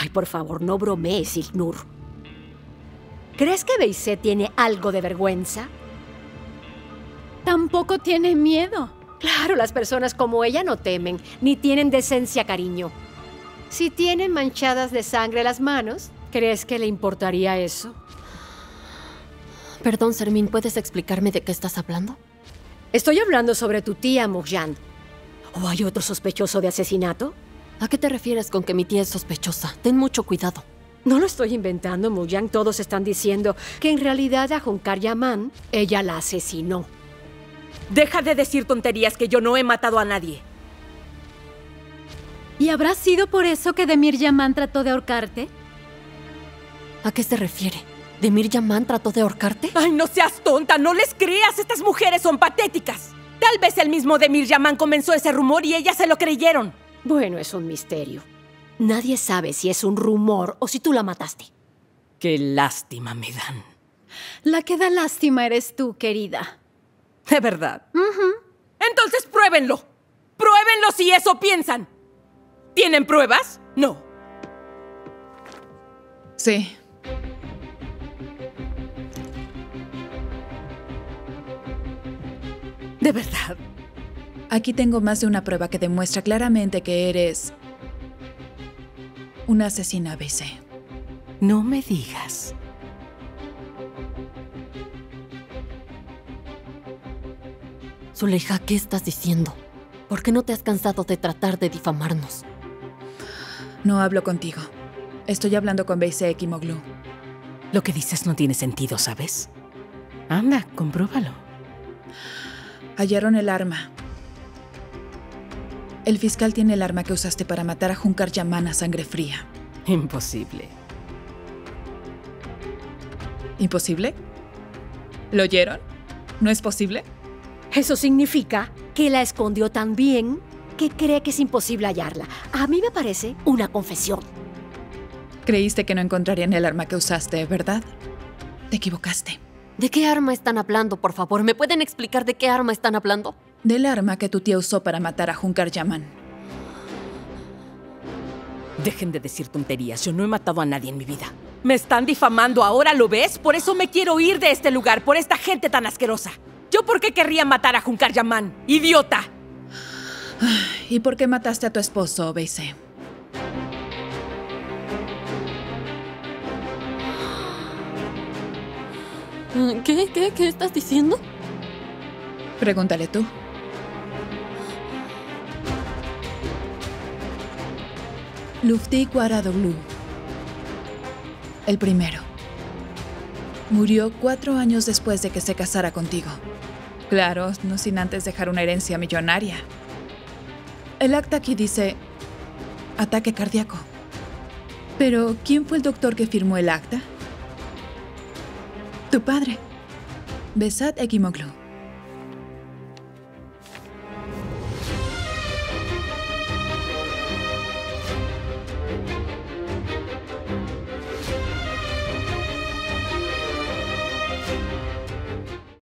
Ay, por favor, no bromees, Ignur. ¿Crees que Beise tiene algo de vergüenza? Tampoco tiene miedo. Claro, las personas como ella no temen, ni tienen decencia, cariño. Si tienen manchadas de sangre las manos, ¿crees que le importaría eso? Perdón, Sermín, ¿puedes explicarme de qué estás hablando? Estoy hablando sobre tu tía, Muján. ¿O hay otro sospechoso de asesinato? ¿A qué te refieres con que mi tía es sospechosa? Ten mucho cuidado. No lo estoy inventando, Muján. Todos están diciendo que en realidad a Hünkar Yaman ella la asesinó. Deja de decir tonterías, que yo no he matado a nadie. ¿Y habrá sido por eso que Demir Yaman trató de ahorcarte? ¿A qué se refiere? ¿Demir Yaman trató de ahorcarte? ¡Ay, no seas tonta! ¡No les creas! ¡Estas mujeres son patéticas! Tal vez el mismo Demir Yaman comenzó ese rumor y ellas se lo creyeron. Bueno, es un misterio. Nadie sabe si es un rumor o si tú la mataste. ¡Qué lástima me dan! La que da lástima eres tú, querida. ¿De verdad? Entonces pruébenlo. ¡Pruébenlo si eso piensan! ¿Tienen pruebas? No. Sí. ¿De verdad? Aquí tengo más de una prueba que demuestra claramente que eres una asesina, Beise. No me digas. Zuleyha, ¿qué estás diciendo? ¿Por qué no te has cansado de tratar de difamarnos? No hablo contigo. Estoy hablando con Beise Kimoglu. Lo que dices no tiene sentido, ¿sabes? Anda, compruébalo. Hallaron el arma. El fiscal tiene el arma que usaste para matar a Hünkar Yaman a sangre fría. Imposible. ¿Imposible? ¿Lo oyeron? ¿No es posible? Eso significa que la escondió tan bien que cree que es imposible hallarla. A mí me parece una confesión. Creíste que no encontrarían el arma que usaste, ¿verdad? Te equivocaste. ¿De qué arma están hablando, por favor? ¿Me pueden explicar de qué arma están hablando? Del arma que tu tía usó para matar a Hünkar Yaman. Dejen de decir tonterías. Yo no he matado a nadie en mi vida. Me están difamando ahora, ¿lo ves? Por eso me quiero ir de este lugar, por esta gente tan asquerosa. ¿Yo por qué querría matar a Hünkar Yaman? ¡Idiota! ¿Y por qué mataste a tu esposo, Beise? ¿Qué estás diciendo? Pregúntale tú. Lufti Kuadroğlu, el primero, murió 4 años después de que se casara contigo. Claro, no sin antes dejar una herencia millonaria. El acta aquí dice ataque cardíaco. Pero, ¿quién fue el doctor que firmó el acta? Tu padre, Besat Ekimoglu.